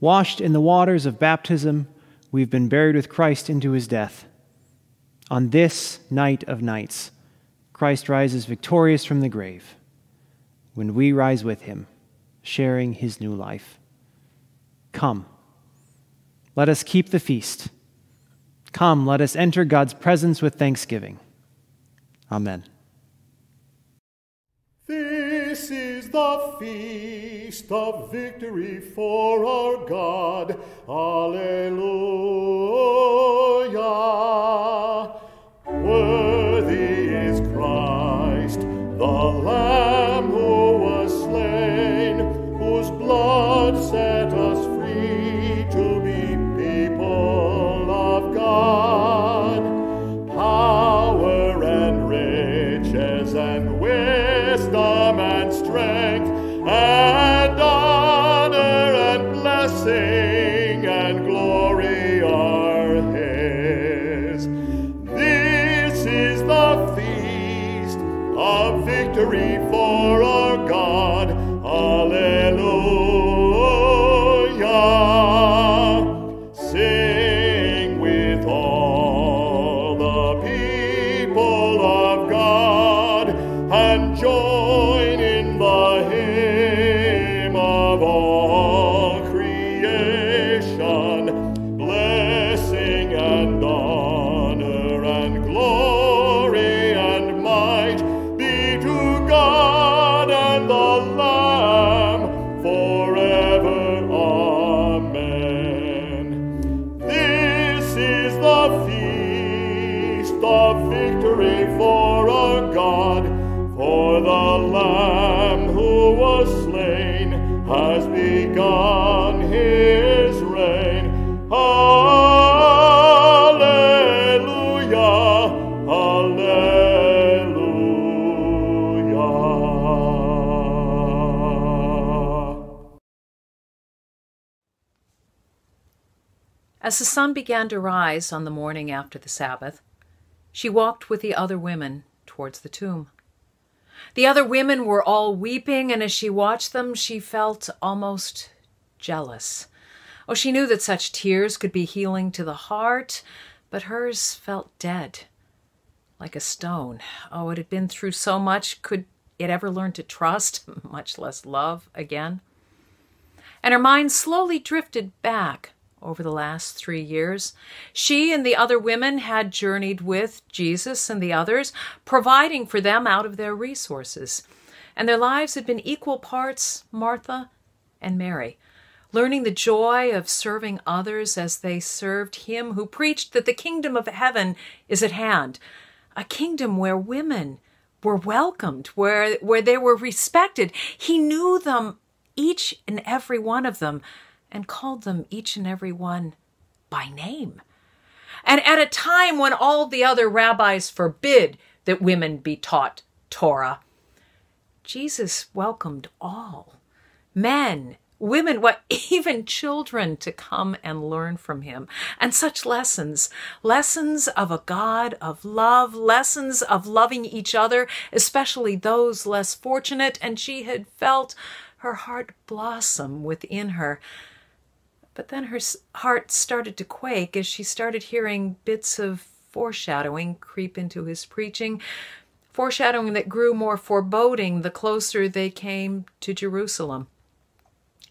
Washed in the waters of baptism, we've been buried with Christ into his death. On this night of nights, Christ rises victorious from the grave, when we rise with him, sharing his new life. Come, let us keep the feast. Come, let us enter God's presence with thanksgiving. Amen. This is the feast of victory for our God. Alleluia. Worthy is Christ, the Lamb who was slain, whose blood set us free to be people of God. Power and riches and wisdom and strength and honor and blessing and glory are his. This is the feast of victory for our God. Alleluia. Sing with all the people of God and join in the hymn of all creation. Blessing and honor and glory and might be to God and the Lamb forever. Amen. This is the feast of victory for our God. For the Lamb who was slain has begun his reign. Alleluia, alleluia. As the sun began to rise on the morning after the Sabbath, she walked with the other women towards the tomb. The other women were all weeping, and as she watched them, she felt almost jealous. Oh, she knew that such tears could be healing to the heart, but hers felt dead, like a stone. Oh, it had been through so much. Could it ever learn to trust, much less love, again? And her mind slowly drifted back over the last 3 years. She and the other women had journeyed with Jesus and the others, providing for them out of their resources. And their lives had been equal parts Martha and Mary, learning the joy of serving others as they served him who preached that the kingdom of heaven is at hand, a kingdom where women were welcomed, where they were respected. He knew them, each and every one of them, and called them each and every one by name. And at a time when all the other rabbis forbid that women be taught Torah, Jesus welcomed all, men, women, even children, to come and learn from him. And such lessons, lessons of a God of love, lessons of loving each other, especially those less fortunate. And she had felt her heart blossom within her. But then her heart started to quake as she started hearing bits of foreshadowing creep into his preaching, foreshadowing that grew more foreboding the closer they came to Jerusalem.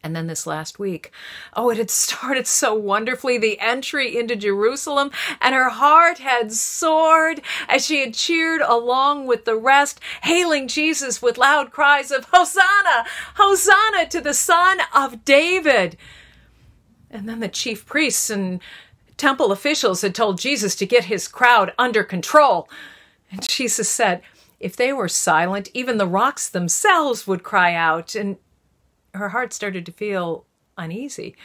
And then this last week, oh, it had started so wonderfully, the entry into Jerusalem, and her heart had soared as she had cheered along with the rest, hailing Jesus with loud cries of Hosanna, Hosanna to the Son of David. And then the chief priests and temple officials had told Jesus to get his crowd under control. And Jesus said, if they were silent, even the rocks themselves would cry out. And her heart started to feel uneasy.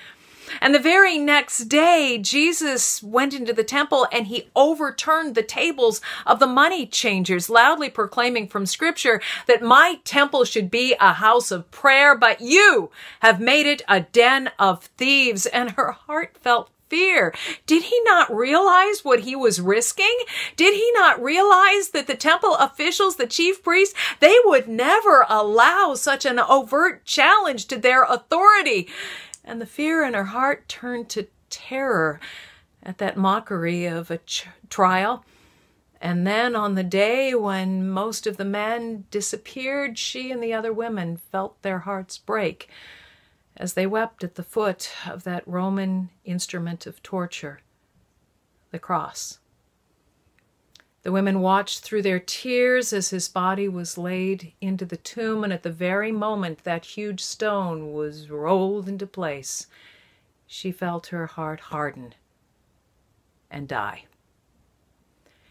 And the very next day, Jesus went into the temple and he overturned the tables of the money changers, loudly proclaiming from Scripture that my temple should be a house of prayer, but you have made it a den of thieves. And her heart felt fear. Did he not realize what he was risking? Did he not realize that the temple officials, the chief priests, they would never allow such an overt challenge to their authority? and the fear in her heart turned to terror at that mockery of a trial. And then on the day when most of the men disappeared, she and the other women felt their hearts break as they wept at the foot of that Roman instrument of torture, the cross. The women watched through their tears as his body was laid into the tomb, and at the very moment that huge stone was rolled into place, she felt her heart harden and die.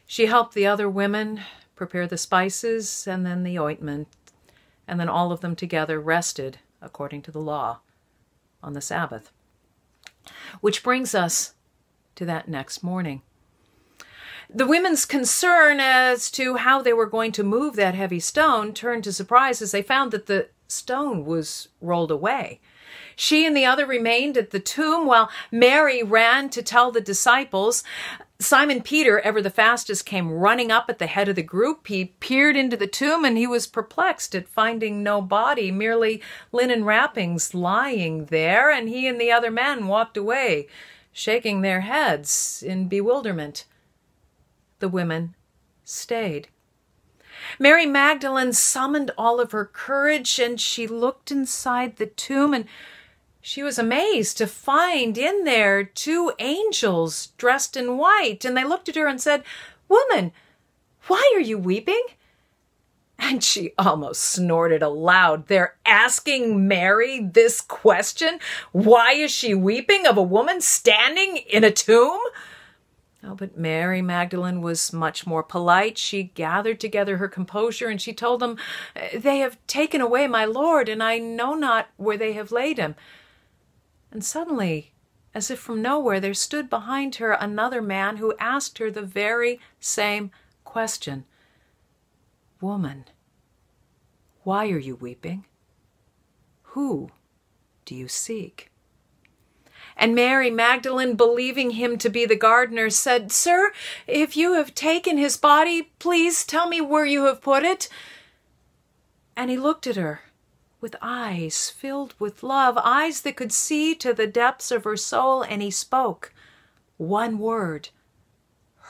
She helped the other women prepare the spices and then the ointment, and then all of them together rested, according to the law, on the Sabbath. Which brings us to that next morning. The women's concern as to how they were going to move that heavy stone turned to surprise as they found that the stone was rolled away. She and the other remained at the tomb while Mary ran to tell the disciples. Simon Peter, ever the fastest, came running up at the head of the group. He peered into the tomb, and he was perplexed at finding no body, merely linen wrappings lying there, and he and the other men walked away, shaking their heads in bewilderment. The women stayed. Mary Magdalene summoned all of her courage, and she looked inside the tomb, and she was amazed to find in there two angels dressed in white, and they looked at her and said, "Woman, why are you weeping?" And she almost snorted aloud. They're asking Mary this question. Why is she weeping of a woman standing in a tomb? Oh, but Mary Magdalene was much more polite. She gathered together her composure, and she told them, "They have taken away my Lord, and I know not where they have laid him." And suddenly, as if from nowhere, there stood behind her another man who asked her the very same question. "Woman, why are you weeping? Who do you seek?" And Mary Magdalene, believing him to be the gardener, said, "Sir, if you have taken his body, please tell me where you have put it." And he looked at her with eyes filled with love, eyes that could see to the depths of her soul, and he spoke one word,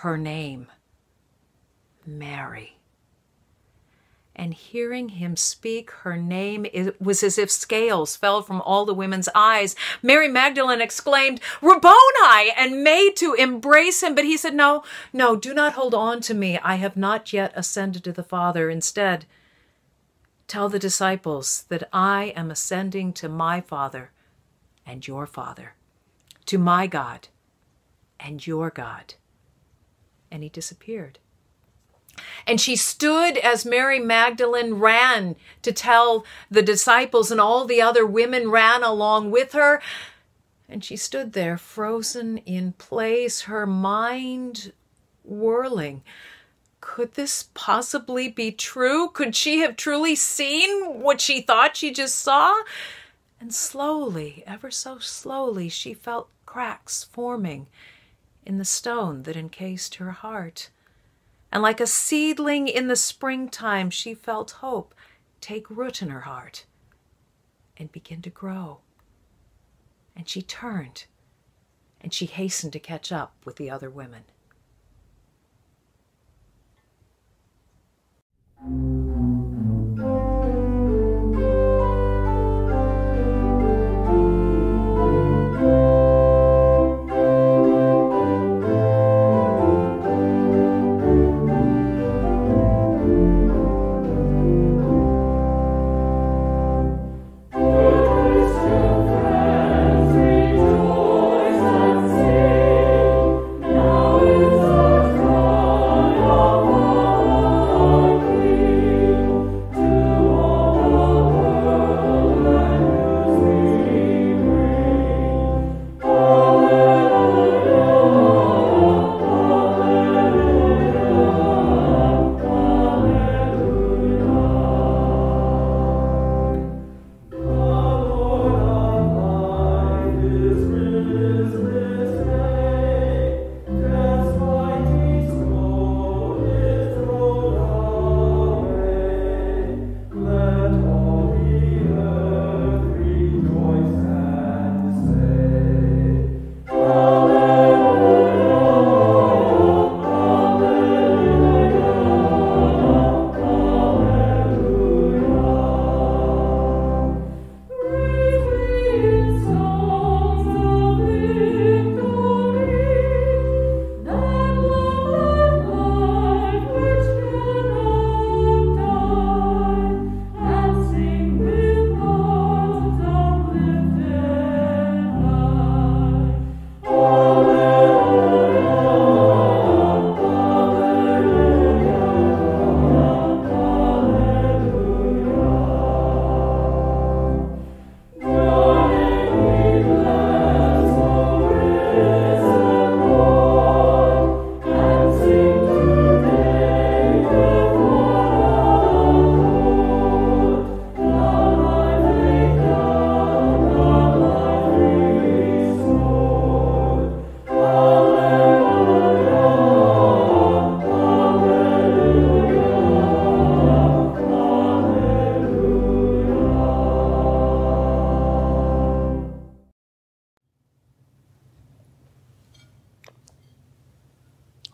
her name, Mary. And hearing him speak her name, it was as if scales fell from all the women's eyes. Mary Magdalene exclaimed, "Rabboni," and made to embrace him. But he said, "No, no, do not hold on to me. I have not yet ascended to the Father. Instead, tell the disciples that I am ascending to my Father and your Father, to my God and your God." And he disappeared. And she stood as Mary Magdalene ran to tell the disciples, and all the other women ran along with her. And she stood there frozen in place, her mind whirling. Could this possibly be true? Could she have truly seen what she thought she just saw? And slowly, ever so slowly, she felt cracks forming in the stone that encased her heart. And like a seedling in the springtime, she felt hope take root in her heart and begin to grow. And she turned, and she hastened to catch up with the other women.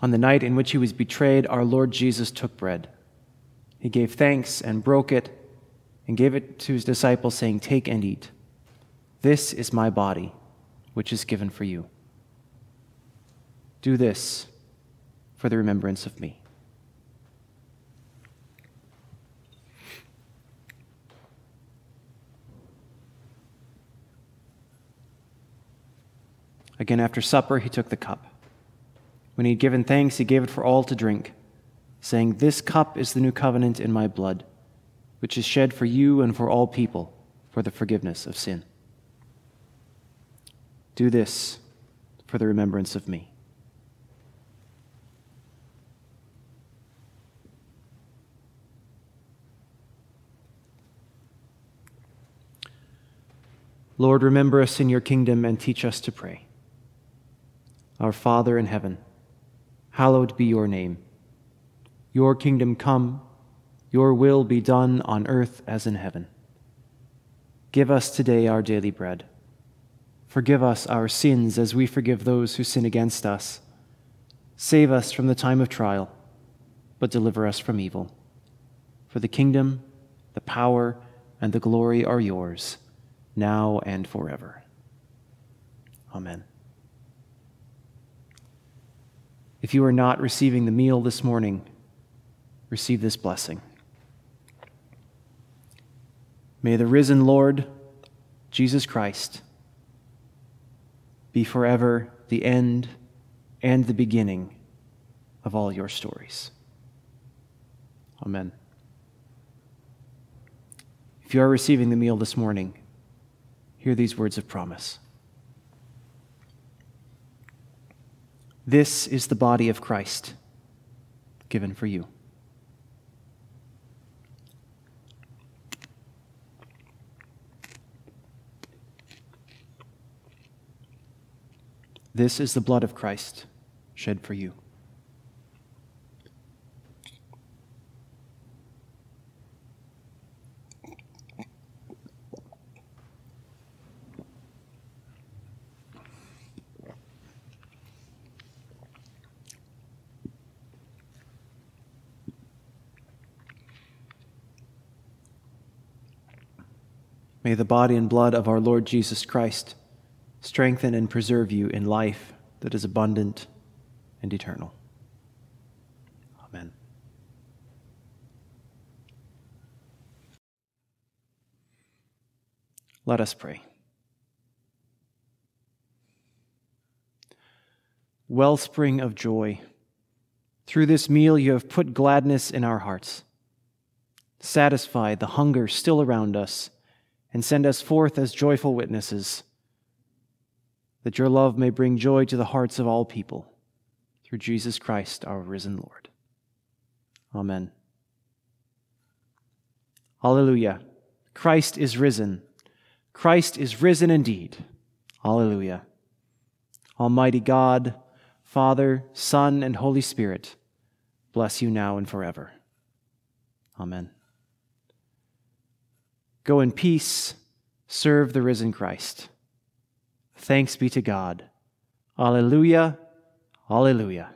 On the night in which he was betrayed, our Lord Jesus took bread. He gave thanks and broke it and gave it to his disciples, saying, "Take and eat. This is my body, which is given for you. Do this for the remembrance of me." Again, after supper, he took the cup. When he had given thanks, he gave it for all to drink, saying, "This cup is the new covenant in my blood, which is shed for you and for all people for the forgiveness of sin. Do this for the remembrance of me." Lord, remember us in your kingdom and teach us to pray. Our Father in heaven, hallowed be your name. Your kingdom come, your will be done on earth as in heaven. Give us today our daily bread. Forgive us our sins as we forgive those who sin against us. Save us from the time of trial, but deliver us from evil. For the kingdom, the power, and the glory are yours, now and forever. Amen. If you are not receiving the meal this morning, receive this blessing. May the risen Lord, Jesus Christ, be forever the end and the beginning of all your stories. Amen. If you are receiving the meal this morning, hear these words of promise. This is the body of Christ, given for you. This is the blood of Christ, shed for you. May the body and blood of our Lord Jesus Christ strengthen and preserve you in life that is abundant and eternal. Amen. Let us pray. Wellspring of joy, through this meal you have put gladness in our hearts. Satisfy the hunger still around us, and send us forth as joyful witnesses, that your love may bring joy to the hearts of all people, through Jesus Christ, our risen Lord. Amen. Alleluia. Christ is risen. Christ is risen indeed. Alleluia. Almighty God, Father, Son, and Holy Spirit, bless you now and forever. Amen. Go in peace, serve the risen Christ. Thanks be to God. Alleluia, alleluia.